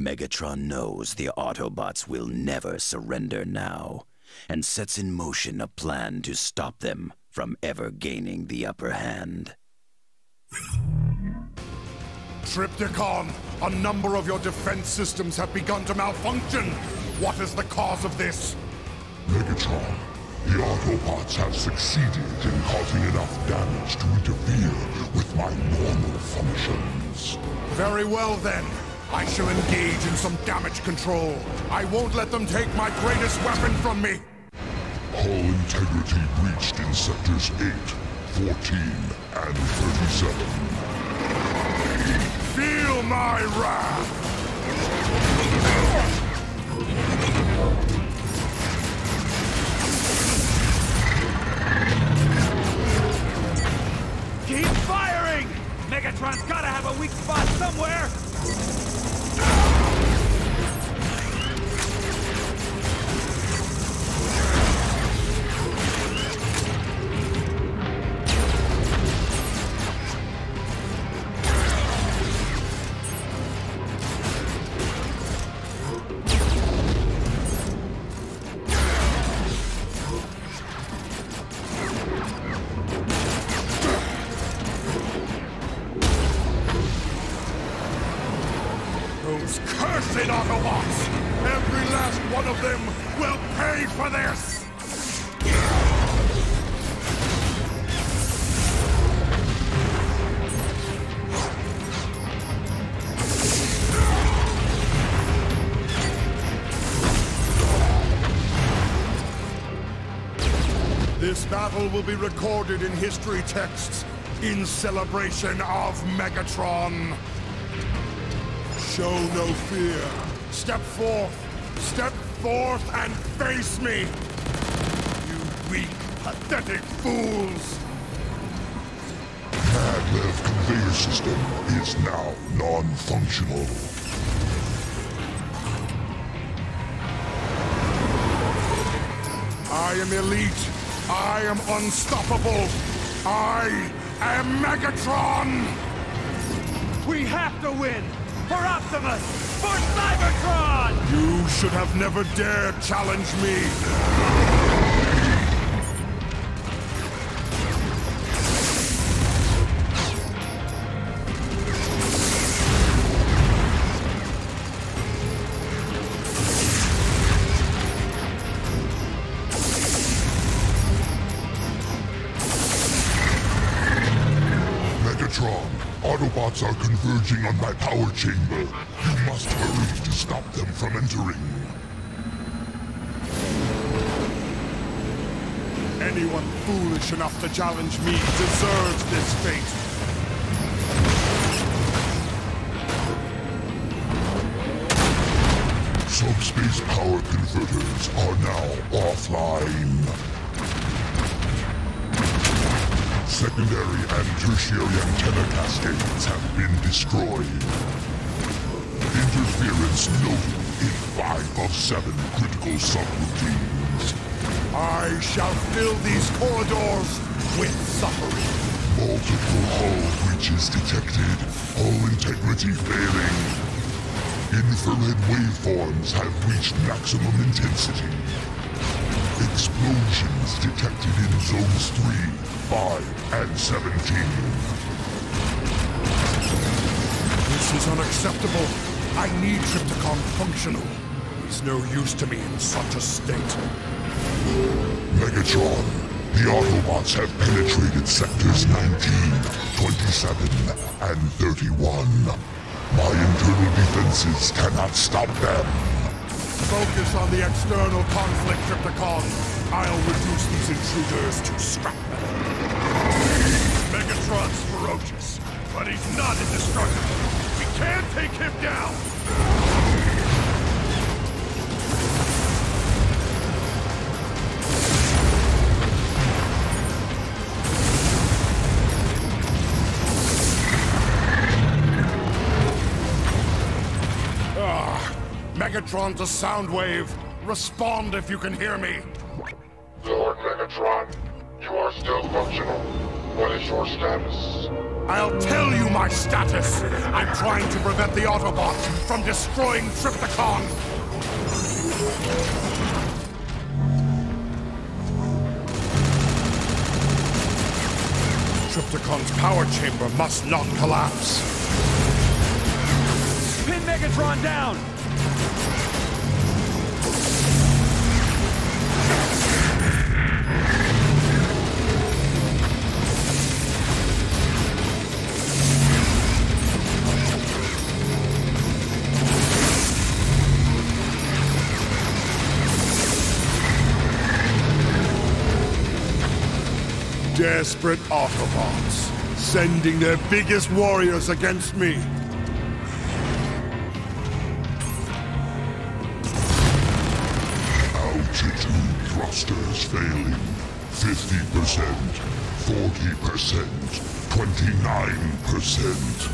Megatron knows the Autobots will never surrender now, and sets in motion a plan to stop them from ever gaining the upper hand. Trypticon, a number of your defense systems have begun to malfunction. What is the cause of this? Megatron, the Autobots have succeeded in causing enough damage to interfere with my normal functions. Very well then. I shall engage in some damage control. I won't let them take my greatest weapon from me. Hull integrity breached in sectors 8, 14, and 37. Feel my wrath! Keep firing! Megatron's gotta have a weak spot somewhere! Those cursed Autobots! Every last one of them will pay for this! This battle will be recorded in history texts in celebration of Megatron. Show no fear. Step forth and face me! You weak, pathetic fools! Maglev conveyor system is now non-functional. I am elite. I am unstoppable. I am Megatron! We have to win! For Optimus! For Cybertron! You should have never dared challenge me! Megatron, Autobots are converging on my power chamber. You must hurry to stop them from entering. Anyone foolish enough to challenge me deserves this fate. Subspace power converters are now offline. Secondary and tertiary antenna cascades have been destroyed. Interference noted in 5 of 7 critical subroutines. I shall fill these corridors with suffering. Multiple hull breaches detected. Hull integrity failing. Infrared waveforms have reached maximum intensity. Explosions detected in zones 3, 5, and 17. This is unacceptable. I need Trypticon functional. He's no use to me in such a state. Megatron, the Autobots have penetrated sectors 19, 27, and 31. My internal defenses cannot stop them. Focus on the external conflict, Trypticon. I'll reduce these intruders to scrap metal. Megatron's ferocious, but he's not indestructible. We can't take him down! Megatron to Soundwave, respond if you can hear me. Lord Megatron, you are still functional. What is your status? I'll tell you my status. I'm trying to prevent the Autobots from destroying Trypticon! Trypticon's power chamber must not collapse! Pin Megatron down! Desperate Autobots, sending their biggest warriors against me. Altitude thrusters failing. 50%, 40%, 29%.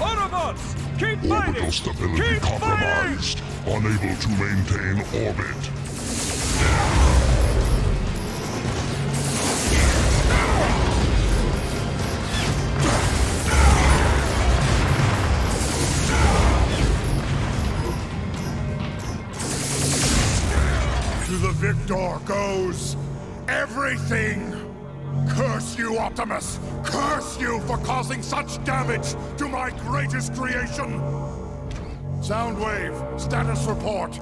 Autobots, keep fighting! Orbital stability keep compromised. Fighting! Unable to maintain orbit. Victor goes everything! Curse you, Optimus! Curse you for causing such damage to my greatest creation! Soundwave, status report.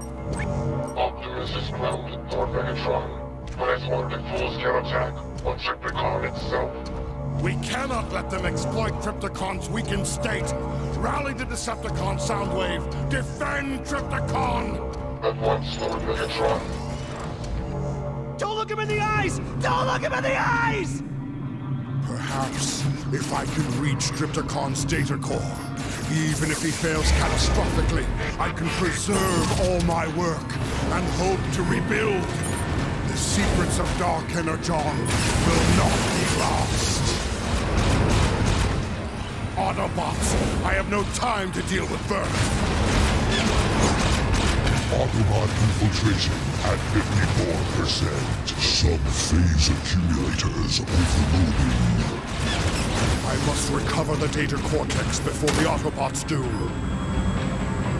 Optimus is grounded on Megatron, but has ordered a full-scale attack on Trypticon itself. We cannot let them exploit Trypticon's weakened state! Rally the Decepticon, Soundwave! Defend Trypticon! At once, Lord Megatron. Don't look him in the eyes! Don't look him in the eyes! Perhaps if I can reach Trypticon's data core, even if he fails catastrophically, I can preserve all my work and hope to rebuild. The secrets of Dark Energon will not be lost. Autobots, I have no time to deal with further. Autobot infiltration at 54%. Sub-phase accumulators overloading. I must recover the data cortex before the Autobots do.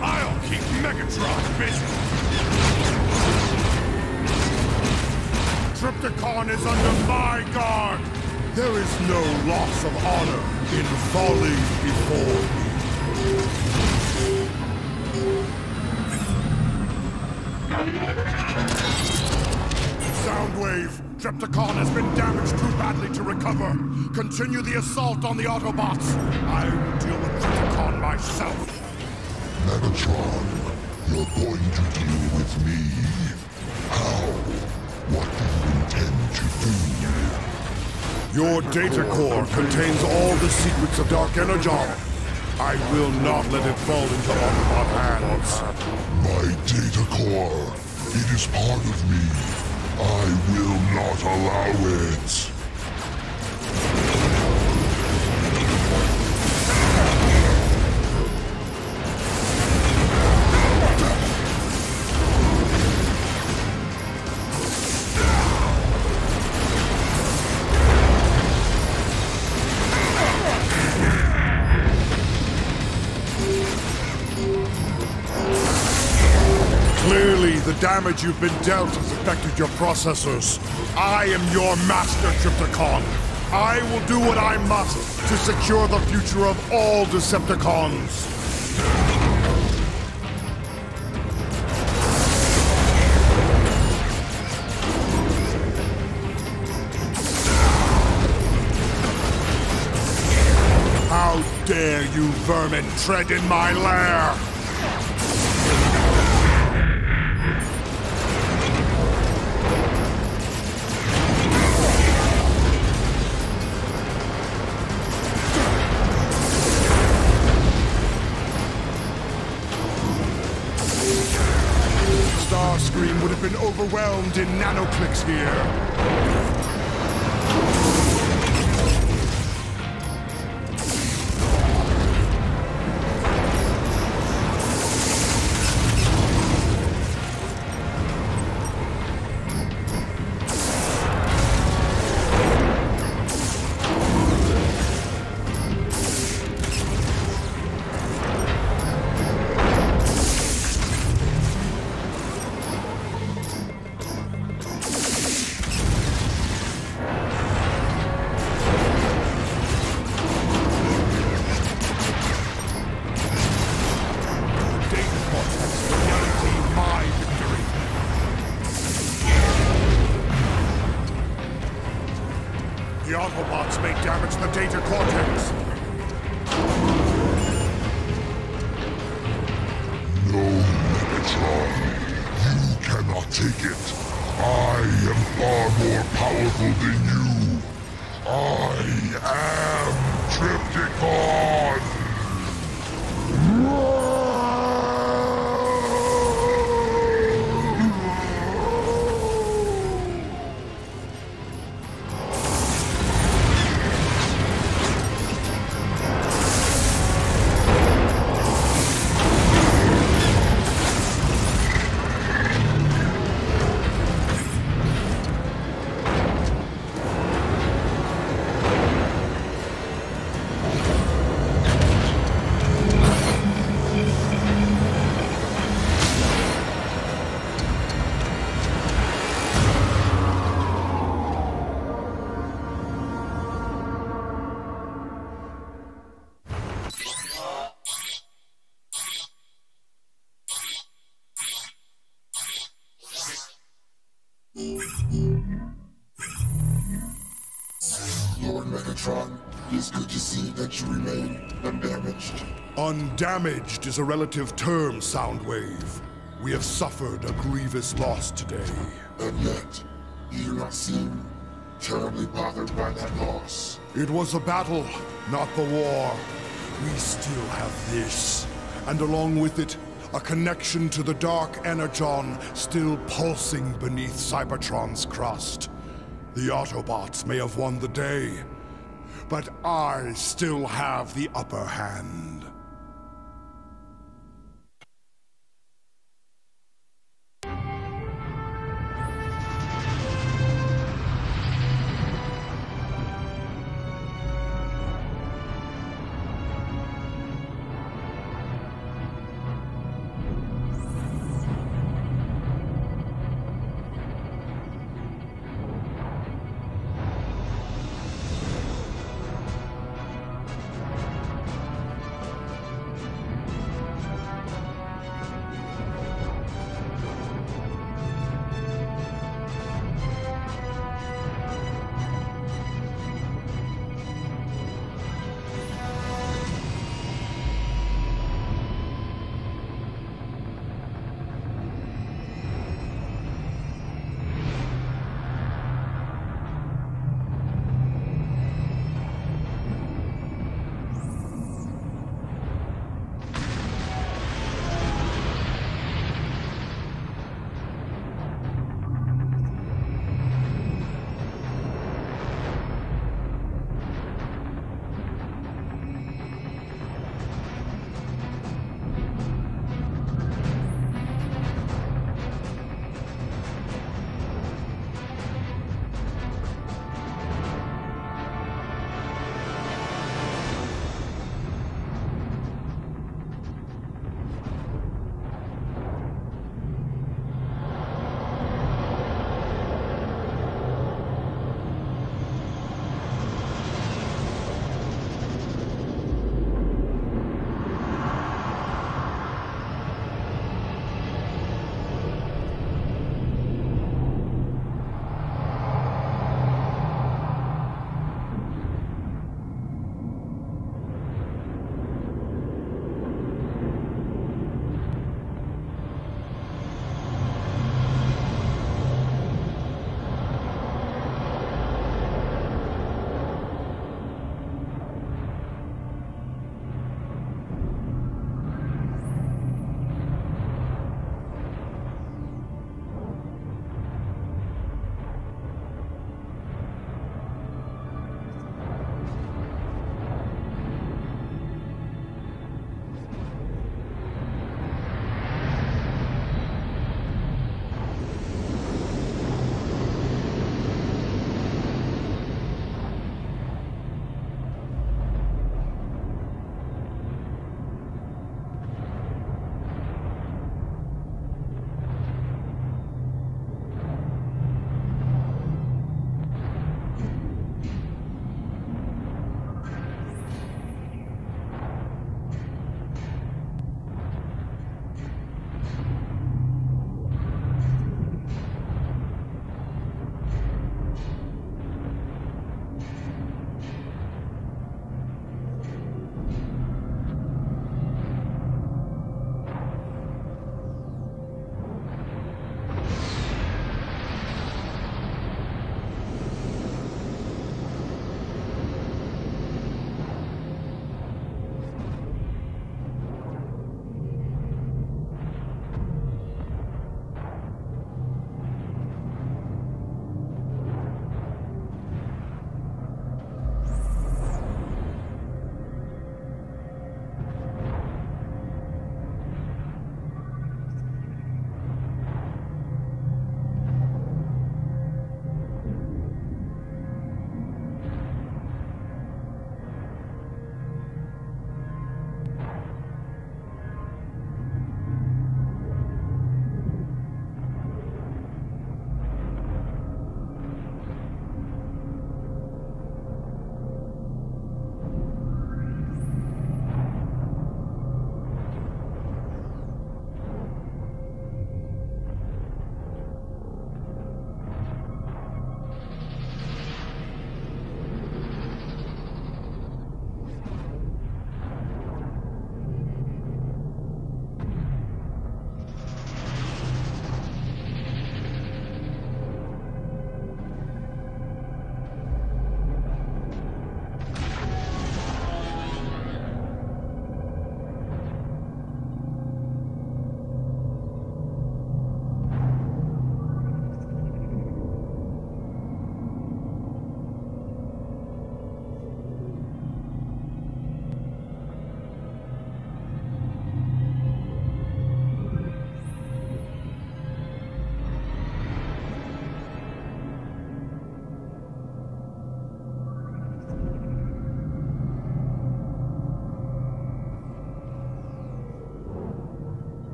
I'll keep Megatron busy! Trypticon is under my guard! There is no loss of honor in falling before me. Soundwave, Trypticon has been damaged too badly to recover. Continue the assault on the Autobots. I will deal with Trypticon myself. Megatron, you're going to deal with me. How? What do you intend to do? Your data core contains all the secrets of Dark Energon. I will not let it fall into Autobot hands. My data core, it is part of me. I will not allow it. The damage you've been dealt has affected your processors. I am your master, Trypticon. I will do what I must to secure the future of all Decepticons. How dare you vermin tread in my lair! Scream would have been overwhelmed in nanoclicks here. data cortex. No, Megatron. You cannot take it. I am far more powerful than you. I am Trypticon. It's good to see that you remain undamaged. Undamaged is a relative term, Soundwave. We have suffered a grievous loss today. And yet, you do not seem terribly bothered by that loss. It was a battle, not the war. We still have this. And along with it, a connection to the Dark Energon still pulsing beneath Cybertron's crust. The Autobots may have won the day, but I still have the upper hand.